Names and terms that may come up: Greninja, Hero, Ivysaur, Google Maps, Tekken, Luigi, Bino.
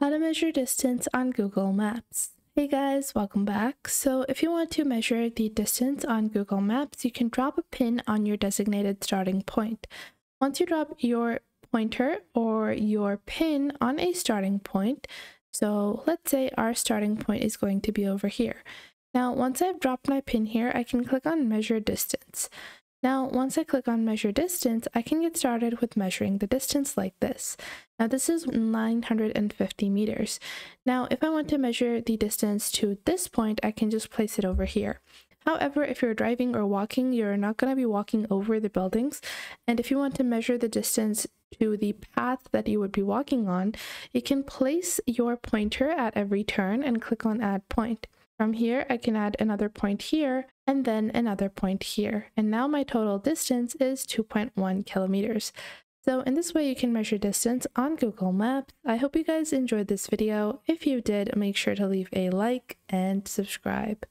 How to measure distance on Google Maps. Hey guys, welcome back. So if you want to measure the distance on Google Maps, you can drop a pin on your designated starting point. Once you drop your pointer or your pin on a starting point, so let's say our starting point is going to be over here. Now, once I've dropped my pin here, I can click on measure distance. Now, once I click on measure distance, I can get started with measuring the distance like this. Now, this is 950 meters. Now, if I want to measure the distance to this point, I can just place it over here. However, if you're driving or walking, you're not going to be walking over the buildings. And if you want to measure the distance to the path that you would be walking on, you can place your pointer at every turn and click on add point. From here, I can add another point here and then another point here. And now my total distance is 2.1 kilometers. So in this way, you can measure distance on Google Maps. I hope you guys enjoyed this video. If you did, make sure to leave a like and subscribe.